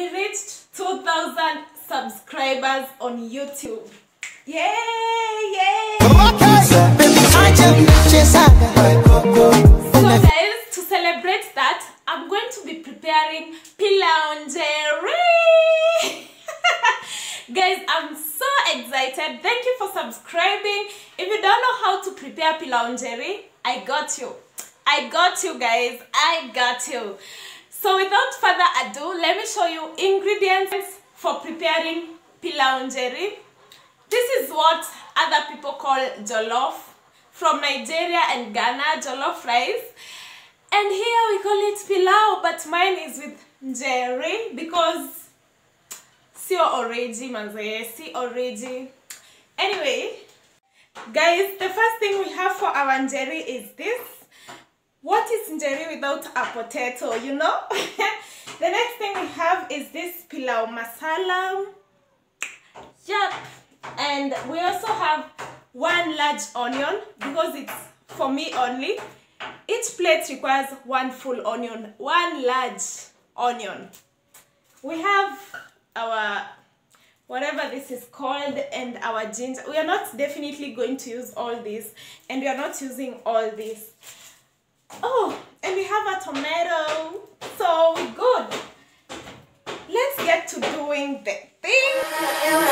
we reached 2,000 subscribers on YouTube. Yay! Yay! So guys, to celebrate that, I'm going to be preparing pilau njeri. Guys, I'm so excited. Thank you for subscribing. If you don't know how to prepare pilau njeri, I got you. I got you guys. I got you. So without further ado, let me show you ingredients for preparing pilau njeri. This is what other people call jollof. From Nigeria and Ghana, jollof rice. And here we call it pilau, but mine is with njeri because sio oreji manzoya, si oreji. Anyway, guys, the first thing we have for our njeri is this. What is njeri without a potato, you know? The next thing we have is this pilau masala. Yep. And we also have one large onion because it's for me only. Each plate requires one full onion, one large onion. We have our whatever this is called and our ginger. We are not definitely going to use all this, and we are not using all this. Oh, and we have a tomato, so we're good. Let's get to doing the thing. Run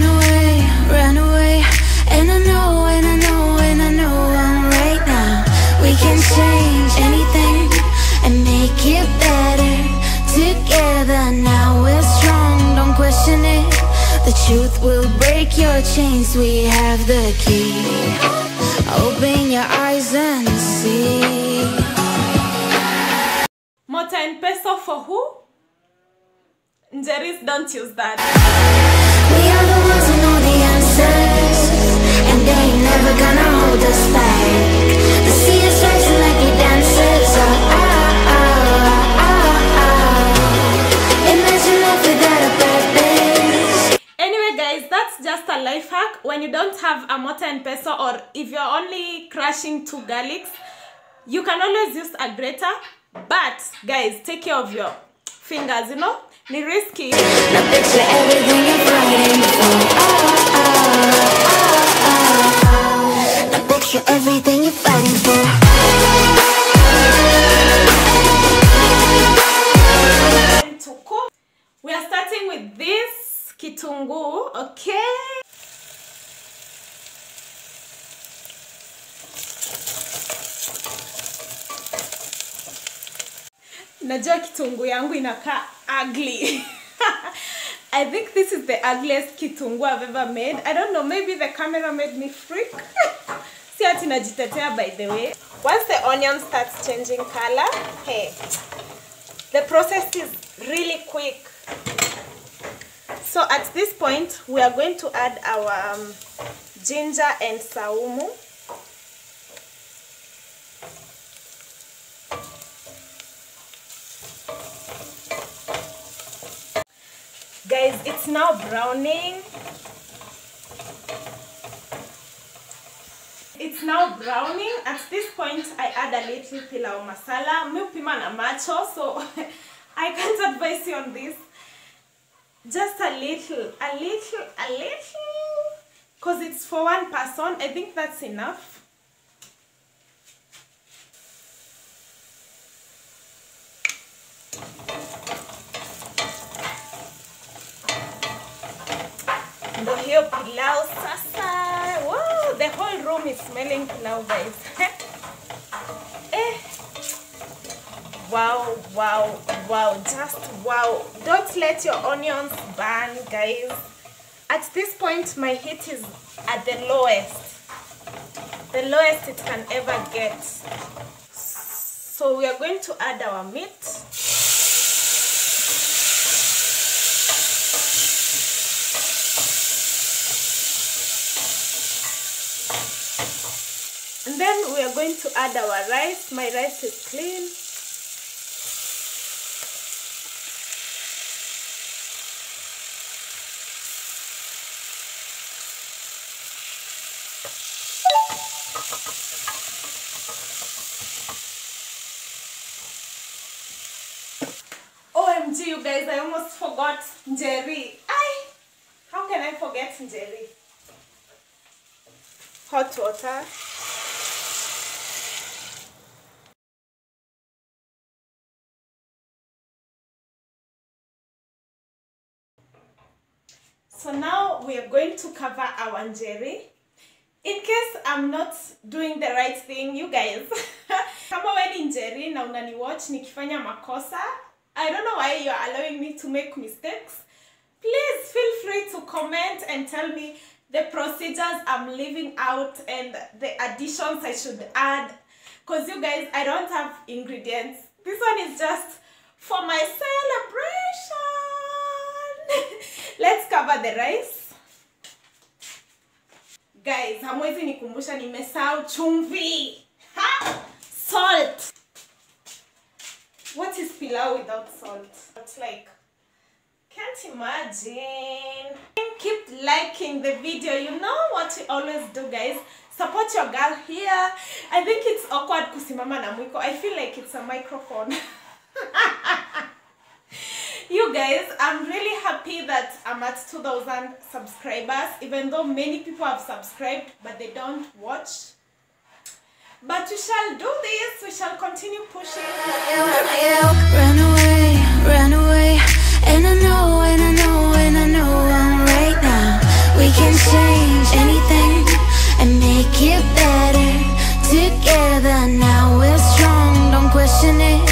away, run away. And I know, and I know, and I know I'm right now. We can change anything and make it better together. Now we're strong, don't question it. The truth will break your chains, we have the key. Open your eyes and see. Mota and peso for who? Njeris don't use that. We are the ones who know the answers, and they ain't never gonna hold us back. The sea is rising like it dances. Oh, oh, oh, oh, oh. Imagine life without a purpose. Anyway guys, that's just a life hack. When you don't have a mortar and pestle, or if you're only crushing 2 garlics, you can always use a grater. But guys, take care of your fingers, you know? Ni risky. Now picture everything you're fighting for. Oh, oh, oh, oh, oh. Now picture everything you're fighting for. We are starting with this kitungu, okay? Najua kitungu yangu inakaa ugly. I think this is the ugliest kitungu I've ever made. I don't know, maybe the camera made me freak. See ati najitetea by the way. Once the onion starts changing color, hey, the process is really quick. So at this point, we are going to add our ginger and saumu. Guys, it's now browning. It's now browning. At this point, I add a little pilau masala, mupimana macho, so I can't advise you on this. Just a little, because it's for one person. I think that's enough. Pilau sasa. Wow, the whole room is smelling pilau guys. Eh. Wow, wow, wow, just wow. Don't let your onions burn guys. At this point my heat is at the lowest. The lowest it can ever get. So we are going to add our meat. Then we are going to add our rice. My rice is clean. OMG Manji, you guys, I almost forgot njeri. How can I forget njeri? Hot water. So now we are going to cover our njeri. In case I'm not doing the right thing, you guys, kama wewe ni njeri na unaniwatch nikifanya makosa, I don't know why you are allowing me to make mistakes. Please feel free to comment and tell me the procedures I'm leaving out and the additions I should add. Because you guys, I don't have ingredients. This one is just for my celebration. Let's cover the rice. Guys, hamwezi nikumbusha nimesahau chumvi. Salt. What is pilau without salt? It's like, can't imagine. Keep liking the video. You know what we always do, guys. Support your girl here. I think it's awkward kusimama na mwiko. I feel like it's a microphone. You guys, I'm really happy that I'm at 2,000 subscribers, even though many people have subscribed but they don't watch. But we shall do this, we shall continue pushing. Run away, run away. And I know, and I know, and I know I'm right now. We can change anything and make it better together. Now we're strong, don't question it.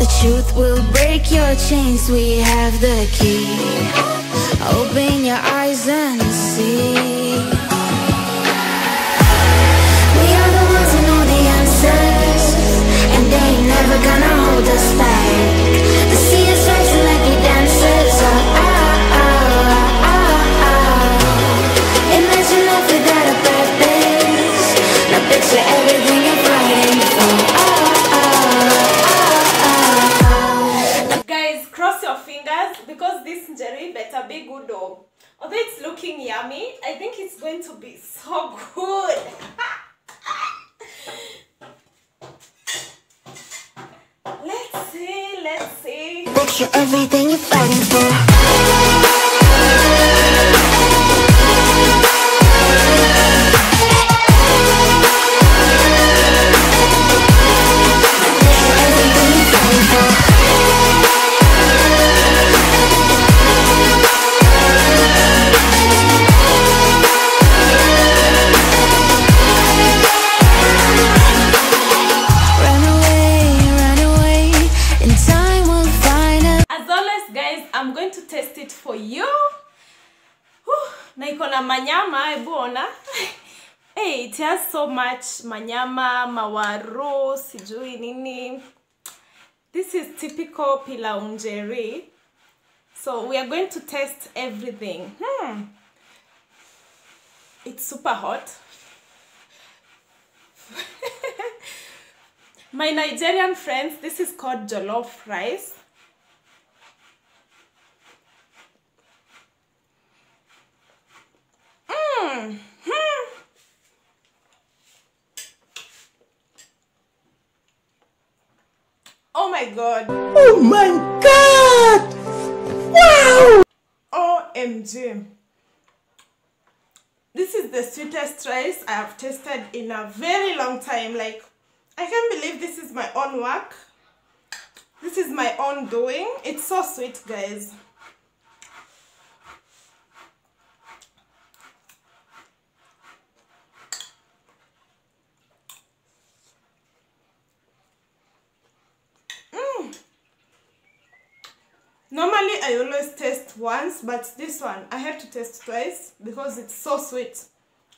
The truth will break your chains, we have the key. Open your eyes and see. We are the ones who know the answers, and they ain't never gonna hold us back. The sea is rising like we dancers. Imagine life without a purpose. Now picture everything you're fighting for. Because this njeri better be good, though. Although it's looking yummy, I think it's going to be so good. Let's see, let's see. Picture everything you're fighting for. Naikona manyama, ebona. Hey, it has so much manyama, mawaru, sijuinini. This is typical pilau njeri. So we are going to test everything. It's super hot. My Nigerian friends, this is called jollof rice. Oh my god. Oh my god. Wow. OMG. This is the sweetest rice I have tasted in a very long time. Like, I can't believe this is my own work. This is my own doing. It's so sweet, guys. Normally I always taste once, but this one I have to taste twice because it's so sweet.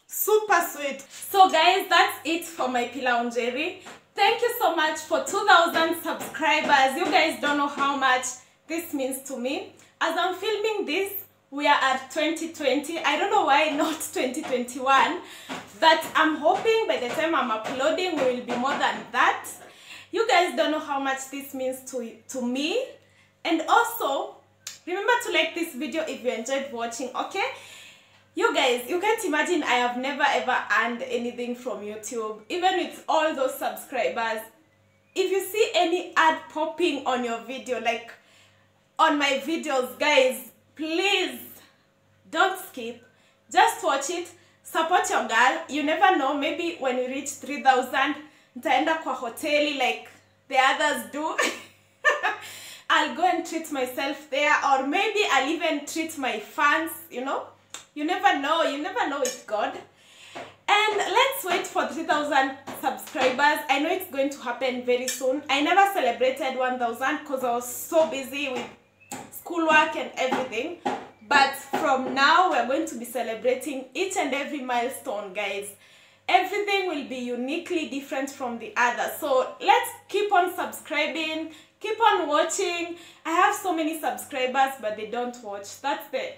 Super sweet. So guys, that's it for my pilau njeri. Thank you so much for 2,000 subscribers. You guys don't know how much this means to me. As I'm filming this, we are at 2020. I don't know why not 2021. But I'm hoping by the time I'm uploading, we will be more than that. You guys don't know how much this means to me. And also, remember to like this video if you enjoyed watching, okay? You guys, you can't imagine I have never ever earned anything from YouTube, even with all those subscribers. If you see any ad popping on your video, like on my videos, guys. Please don't skip, just watch it, support your girl. You never know, maybe when we reach 3,000 nitaenda kwa hoteli like the others do. I'll go and treat myself there, or maybe I'll even treat my fans, you know. You never know with God. And let's wait for 3,000 subscribers. I know it's going to happen very soon. I never celebrated 1,000 because I was so busy with schoolwork and everything. But from now, we're going to be celebrating each and every milestone, guys. Everything will be uniquely different from the other. So let's keep on subscribing. Keep on watching. I have so many subscribers, but they don't watch. That's the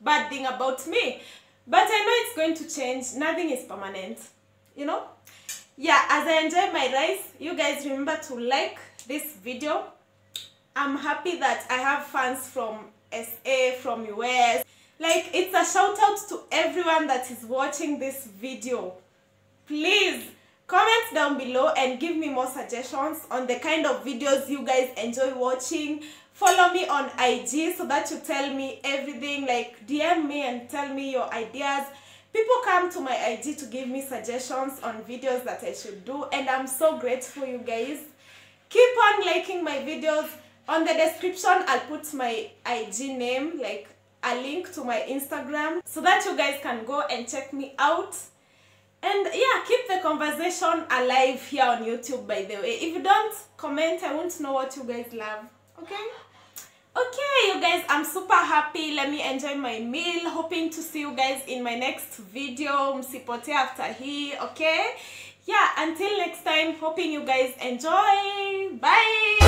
bad thing about me. But I know it's going to change. Nothing is permanent, you know? Yeah, as I enjoy my rice, you guys remember to like this video. I'm happy that I have fans from SA, from US. Like, it's a shout out to everyone that is watching this video. Please, comment down below and give me more suggestions on the kind of videos you guys enjoy watching. Follow me on IG so that you tell me everything. Like, DM me and tell me your ideas. People come to my IG to give me suggestions on videos that I should do, and I'm so grateful, you guys. Keep on liking my videos. On the description, I'll put my IG name, like a link to my Instagram, so that you guys can go and check me out. And yeah, keep the conversation alive here on YouTube, by the way. If you don't comment, I won't know what you guys love. Okay? Okay, you guys, I'm super happy. Let me enjoy my meal. Hoping to see you guys in my next video. Msipote after here, okay? Yeah, until next time, hoping you guys enjoy. Bye!